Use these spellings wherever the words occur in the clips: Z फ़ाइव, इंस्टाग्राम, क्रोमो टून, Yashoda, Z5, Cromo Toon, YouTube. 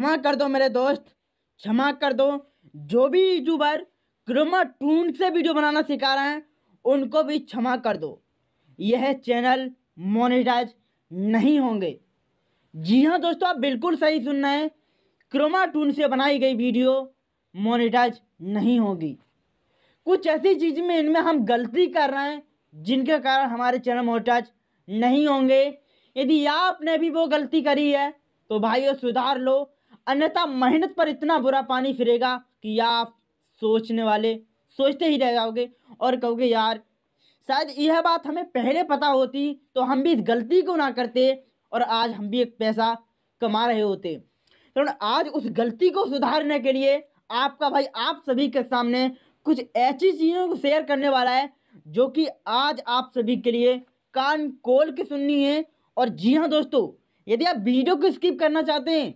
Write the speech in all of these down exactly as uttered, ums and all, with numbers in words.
क्षमा कर दो मेरे दोस्त, क्षमा कर दो। जो भी यूट्यूबर क्रोमो टून से वीडियो बनाना सिखा रहे हैं उनको भी क्षमा कर दो। यह चैनल मोनेटाइज नहीं होंगे। जी हाँ दोस्तों, आप बिल्कुल सही सुन रहे हैं, क्रोमो टून से बनाई गई वीडियो मोनेटाइज नहीं होगी। कुछ ऐसी चीज़ में इनमें हम गलती कर रहे हैं जिनके कारण हमारे चैनल मोनेटाइज नहीं होंगे। यदि आपने भी वो गलती करी है तो भाइयों सुधार लो, अन्यथा मेहनत पर इतना बुरा पानी फिरेगा कि आप सोचने वाले सोचते ही रह जाओगे और कहोगे यार शायद यह बात हमें पहले पता होती तो हम भी इस गलती को ना करते और आज हम भी एक पैसा कमा रहे होते। तो आज उस गलती को सुधारने के लिए आपका भाई आप सभी के सामने कुछ ऐसी चीज़ों को शेयर करने वाला है जो कि आज आप सभी के लिए कान खोल के सुननी है। और जी हाँ दोस्तों, यदि आप वीडियो को स्किप करना चाहते हैं,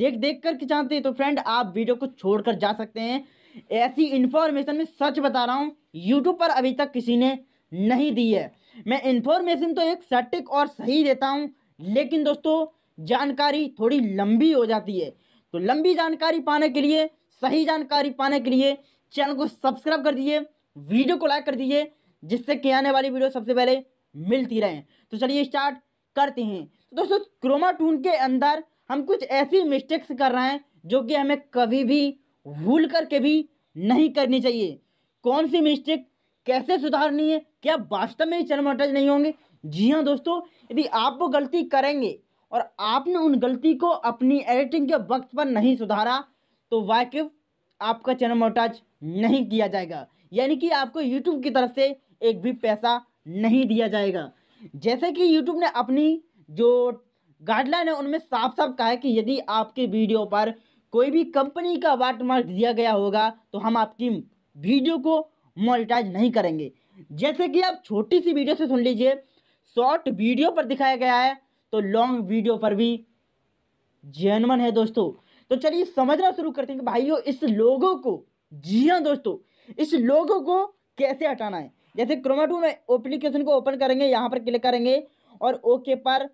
देख देख कर के चाहते हैं, तो फ्रेंड आप वीडियो को छोड़कर जा सकते हैं। ऐसी इन्फॉर्मेशन मैं सच बता रहा हूँ यूट्यूब पर अभी तक किसी ने नहीं दी है। मैं इन्फॉर्मेशन तो एक सटीक और सही देता हूँ, लेकिन दोस्तों जानकारी थोड़ी लंबी हो जाती है। तो लंबी जानकारी पाने के लिए, सही जानकारी पाने के लिए चैनल को सब्सक्राइब कर दीजिए, वीडियो को लाइक कर दीजिए, जिससे कि आने वाली वीडियो सबसे पहले मिलती रहें। तो चलिए स्टार्ट करते हैं। तो दोस्तों क्रोमो टून के अंदर हम कुछ ऐसी मिस्टेक्स कर रहे हैं जो कि हमें कभी भी भूल करके भी नहीं करनी चाहिए। कौन सी मिस्टेक, कैसे सुधारनी है, क्या वास्तव में चैनल मोनेटाइज नहीं होंगे? जी हाँ दोस्तों, यदि आप वो गलती करेंगे और आपने उन गलती को अपनी एडिटिंग के वक्त पर नहीं सुधारा तो वाकिफ आपका चैनल मोनेटाइज नहीं किया जाएगा, यानी कि आपको यूट्यूब की तरफ से एक भी पैसा नहीं दिया जाएगा। जैसे कि यूट्यूब ने अपनी जो गाइडलाइन है उनमें साफ साफ कहा है कि यदि आपके वीडियो पर कोई भी कंपनी का वाटमार्क दिया गया होगा तो हम आपकी वीडियो को मोनेटाइज नहीं करेंगे। जैसे कि आप छोटी सी वीडियो से सुन लीजिए, शॉर्ट वीडियो पर दिखाया गया है तो लॉन्ग वीडियो पर भी जेन्युइन है दोस्तों। तो चलिए समझना शुरू करते हैं कि भाइयों इस लोगों को, जी हाँ दोस्तों, इस लोगों को कैसे हटाना है। जैसे क्रोमो टून में एप्लीकेशन को ओपन करेंगे, यहाँ पर क्लिक करेंगे और ओके पर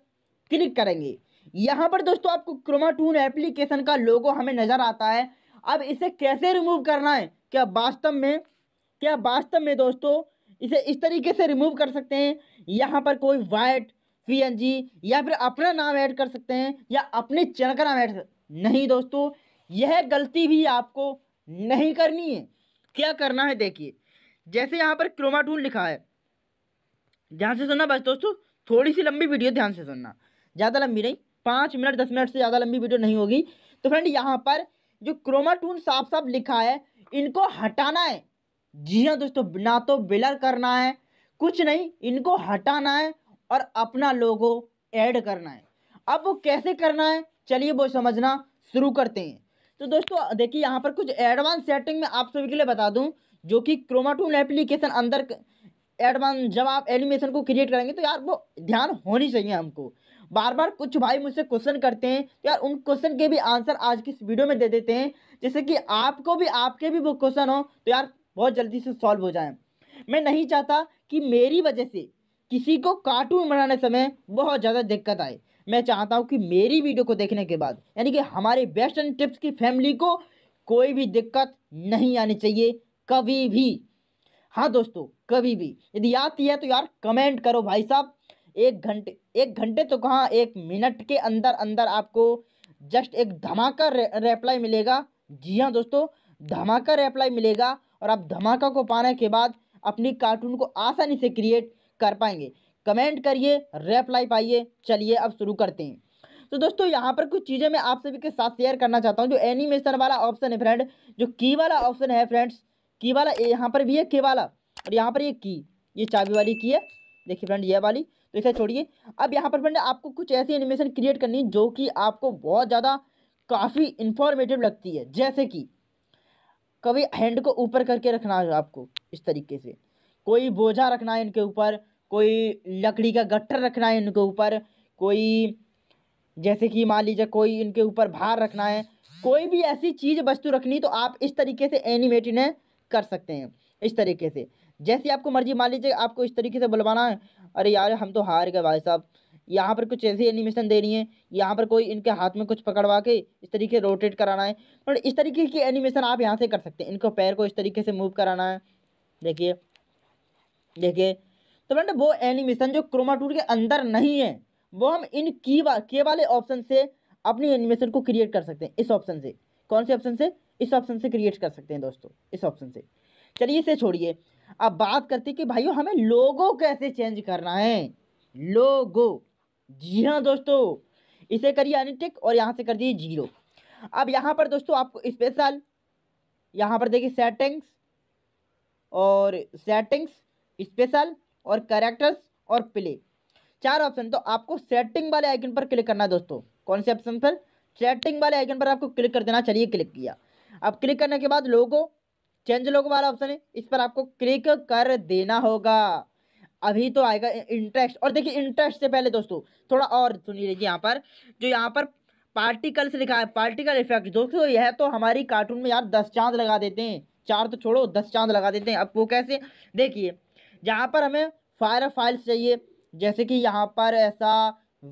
क्लिक करेंगे। यहाँ पर दोस्तों आपको क्रोमो टून एप्लीकेशन का लोगो हमें नज़र आता है। अब इसे कैसे रिमूव करना है, क्या वास्तव में क्या वास्तव में दोस्तों इसे इस तरीके से रिमूव कर सकते हैं? यहाँ पर कोई वाइट पीएनजी या फिर अपना नाम ऐड कर सकते हैं या अपने चैनल का नाम ऐड, नहीं दोस्तों, यह गलती भी आपको नहीं करनी है। क्या करना है देखिए, जैसे यहाँ पर क्रोमो टून लिखा है, ध्यान से सुनना बस दोस्तों, थोड़ी सी लंबी वीडियो ध्यान से सुनना, ज़्यादा लंबी नहीं, पाँच मिनट दस मिनट से ज़्यादा लंबी वीडियो नहीं होगी। तो फ्रेंड यहाँ पर जो क्रोमो टून साफ साफ लिखा है इनको हटाना है। जी हाँ दोस्तों, ना तो ब्लर करना है, कुछ नहीं, इनको हटाना है और अपना लोगो ऐड करना है। अब वो कैसे करना है चलिए वो समझना शुरू करते हैं। तो दोस्तों देखिए यहाँ पर कुछ एडवांस सेटिंग में आप सभी के लिए बता दूँ, जो कि क्रोमो टून एप्लीकेशन अंदर एडवांस, जब आप एनिमेशन को क्रिएट करेंगे तो यार वो ध्यान होनी चाहिए हमको। बार बार कुछ भाई मुझसे क्वेश्चन करते हैं तो यार उन क्वेश्चन के भी आंसर आज की इस वीडियो में दे देते हैं, जैसे कि आपको भी आपके भी वो क्वेश्चन हो तो यार बहुत जल्दी से सॉल्व हो जाए। मैं नहीं चाहता कि मेरी वजह से किसी को कार्टून बनाने समय बहुत ज़्यादा दिक्कत आए। मैं चाहता हूँ कि मेरी वीडियो को देखने के बाद, यानी कि हमारे बेस्ट एंड टिप्स की फैमिली को कोई भी दिक्कत नहीं आनी चाहिए कभी भी। हाँ दोस्तों कभी भी, यदि आती है तो यार कमेंट करो भाई साहब। एक घंटे एक घंटे तो कहाँ, एक मिनट के अंदर अंदर आपको जस्ट एक धमाका रिप्लाई मिलेगा। जी हाँ दोस्तों, धमाका रिप्लाई मिलेगा और आप धमाका को पाने के बाद अपनी कार्टून को आसानी से क्रिएट कर पाएंगे। कमेंट करिए, रिप्लाई पाइए। चलिए अब शुरू करते हैं। तो दोस्तों यहाँ पर कुछ चीज़ें मैं आप सभी के साथ शेयर करना चाहता हूँ। जो एनिमेशन वाला ऑप्शन है फ्रेंड, जो की वाला ऑप्शन है फ्रेंड्स, की वाला यहाँ पर भी है, के वाला, और यहाँ पर ये की, ये चाबी वाली की है, देखिए फ्रेंड ये वाली, तो इसे छोड़िए। अब यहाँ पर फ्रेंड आपको कुछ ऐसी एनिमेशन क्रिएट करनी है जो कि आपको बहुत ज़्यादा काफ़ी इन्फॉर्मेटिव लगती है। जैसे कि कभी हैंड को ऊपर करके रखना है आपको इस तरीके से, कोई बोझा रखना है इनके ऊपर, कोई लकड़ी का गट्ठर रखना है इनके ऊपर, कोई जैसे कि मान लीजिए कोई इनके ऊपर भार रखना है, कोई भी ऐसी चीज़ वस्तु रखनी तो आप इस तरीके से एनिमेट इन्हें कर सकते हैं। इस तरीके से जैसे आपको मर्जी, मान लीजिए आपको इस तरीके से बुलवाना है। अरे यार हम तो हार गए भाई साहब, यहाँ पर कुछ ऐसी एनिमेशन देनी है, यहाँ पर कोई इनके हाथ में कुछ पकड़वा के इस तरीके रोटेट कराना है, और इस तरीके की एनिमेशन आप यहाँ से कर सकते हैं। इनको पैर को इस तरीके से मूव कराना है, देखिए देखिए। तो फ्रेंड वो एनिमेशन जो क्रोमा टूल के अंदर नहीं है वो हम इन की वा, के वाले ऑप्शन से अपनी एनिमेशन को क्रिएट कर सकते हैं। इस ऑप्शन से, कौन से ऑप्शन से? इस ऑप्शन से क्रिएट कर सकते हैं दोस्तों, इस ऑप्शन से। चलिए इसे छोड़िए, अब बात करते हैं कि भाइयों हमें लोगो कैसे चेंज करना है। लोगो, जी हाँ दोस्तों, इसे करिए अनटिक और यहाँ से कर दिए जीरो। अब यहाँ पर दोस्तों आपको स्पेशल, यहाँ पर देखिए सेटिंग्स और सेटिंग्स, स्पेशल और कैरेक्टर्स और प्ले, चार ऑप्शन। तो आपको सेटिंग वाले आइकन पर क्लिक करना है दोस्तों। कौन से ऑप्शन पर? सेटिंग वाले आइकन पर आपको क्लिक कर देना। चलिए क्लिक किया। अब क्लिक करने के बाद लोगो, चेंज लोगो वाला ऑप्शन है, इस पर आपको क्लिक कर देना होगा। अभी तो आएगा इंटरेस्ट, और देखिए इंटरेस्ट से पहले दोस्तों थोड़ा और सुनिए। देखिए यहाँ पर जो यहाँ पर पार्टिकल्स लिखा है, पार्टिकल इफेक्ट दोस्तों, यह तो हमारी कार्टून में यार दस चांद लगा देते हैं, चार तो छोड़ो दस चांद लगा देते हैं। अब वो कैसे? देखिए जहाँ पर हमें फायर फाइल्स चाहिए, जैसे कि यहाँ पर ऐसा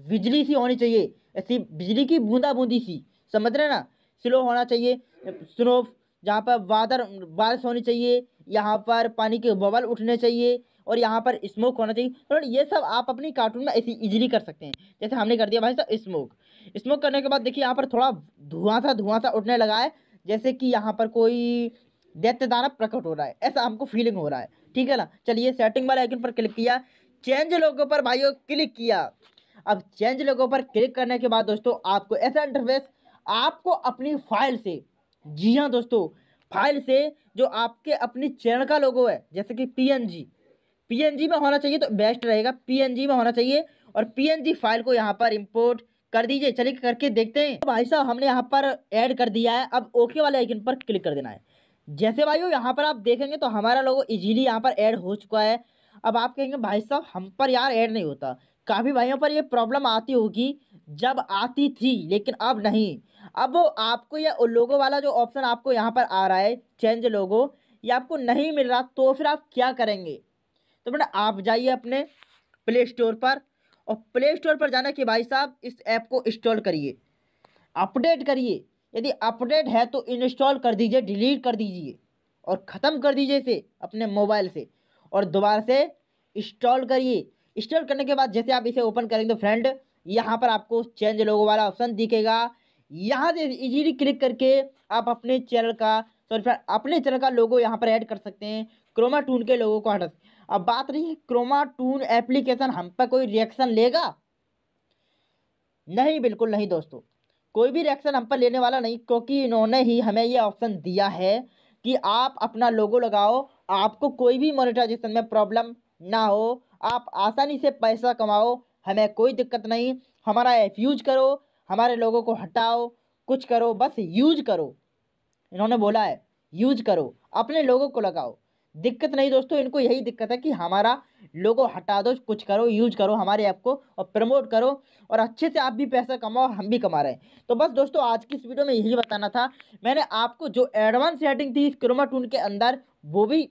बिजली सी होनी चाहिए, ऐसी बिजली की बूंदा बूंदी सी, समझ रहे ना, स्लो होना चाहिए, स्नो जहाँ पर वादर बारिश होनी चाहिए, यहाँ पर पानी के बबल उठने चाहिए, और यहाँ पर स्मोक होना चाहिए। तो ये सब आप अपनी कार्टून में ऐसी इजीली कर सकते हैं, जैसे हमने कर दिया भाई साहब स्मोक। स्मोक करने के बाद देखिए यहाँ पर थोड़ा धुआं सा धुआं सा उठने लगा है, जैसे कि यहाँ पर कोई दैत्य दानव प्रकट हो रहा है, ऐसा हमको फीलिंग हो रहा है, ठीक है ना। चलिए सेटिंग वाले आइकन पर क्लिक किया, चेंज लोगो पर भाइयों क्लिक किया। अब चेंज लोगो पर क्लिक करने के बाद दोस्तों आपको ऐसा इंटरफेस आपको अपनी फाइल से, जी हाँ दोस्तों, फाइल से जो आपके अपनी चैनल का लोगो है, जैसे कि पीएनजी, पीएनजी में होना चाहिए तो बेस्ट रहेगा, पीएनजी में होना चाहिए, और पीएनजी फाइल को यहाँ पर इंपोर्ट कर दीजिए। चलिए करके देखते हैं। तो भाई साहब हमने यहाँ पर ऐड कर दिया है, अब ओके वाले आइकन पर क्लिक कर देना है। जैसे भाइयों यहाँ पर आप देखेंगे तो हमारा लोगो इजीली यहाँ पर ऐड हो चुका है। अब आप कहेंगे भाई साहब हम पर यार ऐड नहीं होता, काफ़ी भाइयों पर ये प्रॉब्लम आती होगी, जब आती थी लेकिन अब नहीं। अब आपको ये लोगो वाला जो ऑप्शन आपको यहाँ पर आ रहा है चेंज लोगो, ये आपको नहीं मिल रहा, तो फिर आप क्या करेंगे? तो बेटा आप जाइए अपने प्ले स्टोर पर, और प्ले स्टोर पर जाना कि भाई साहब इस ऐप को इंस्टॉल करिए, अपडेट करिए, यदि अपडेट है तो इंस्टॉल कर दीजिए, डिलीट कर दीजिए और ख़त्म कर दीजिए इसे अपने मोबाइल से, और दोबारा से इंस्टॉल करिए। इंस्टॉल करने के बाद जैसे आप इसे ओपन करेंगे तो फ्रेंड यहाँ पर आपको चेंज लोगो वाला ऑप्शन दिखेगा। यहाँ से इजीली क्लिक करके आप अपने चैनल का सॉरी फ्रेंड अपने चैनल का लोगो यहाँ पर ऐड कर सकते हैं, क्रोमा टून के लोगो को हटा। अब बात रही है क्रोमा टून एप्लीकेशन हम पर कोई रिएक्शन लेगा? नहीं, बिल्कुल नहीं दोस्तों, कोई भी रिएक्शन हम पर लेने वाला नहीं, क्योंकि इन्होंने ही हमें ये ऑप्शन दिया है कि आप अपना लोगो लगाओ, आपको कोई भी मोनेटाइजेशन में प्रॉब्लम ना हो, आप आसानी से पैसा कमाओ, हमें कोई दिक्कत नहीं। हमारा ऐप यूज करो, हमारे लोगों को हटाओ, कुछ करो, बस यूज करो, इन्होंने बोला है यूज करो, अपने लोगों को लगाओ, दिक्कत नहीं दोस्तों। इनको यही दिक्कत है कि हमारा लोगो हटा दो, कुछ करो, यूज करो हमारे ऐप को और प्रमोट करो, और अच्छे से आप भी पैसा कमाओ, हम भी कमा रहे हैं। तो बस दोस्तों आज की इस वीडियो में यही बताना था, मैंने आपको जो एडवांस सेटिंग थी क्रोमा टून के अंदर वो भी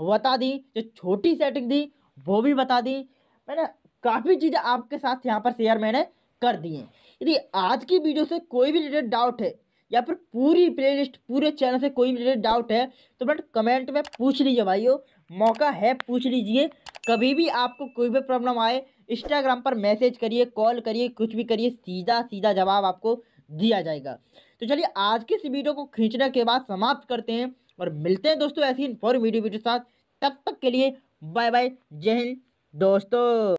बता दी, जो छोटी सेटिंग थी वो भी बता दी, मैंने काफ़ी चीज़ें आपके साथ यहाँ पर शेयर मैंने कर दी हैं। यदि आज की वीडियो से कोई भी रिलेटेड डाउट है, या फिर पूरी प्लेलिस्ट पूरे चैनल से कोई रिलेटेड डाउट है, तो बट कमेंट में पूछ लीजिए भाइयों, मौका है पूछ लीजिए। कभी भी आपको कोई भी प्रॉब्लम आए इंस्टाग्राम पर मैसेज करिए, कॉल करिए, कुछ भी करिए, सीधा सीधा जवाब आपको दिया जाएगा। तो चलिए आज की इस वीडियो को खींचने के बाद समाप्त करते हैं, और मिलते हैं दोस्तों ऐसी इन्फॉर्मेटिव वीडियो के साथ। तब तक के लिए बाय बाय, जय हिंद दोस्तों।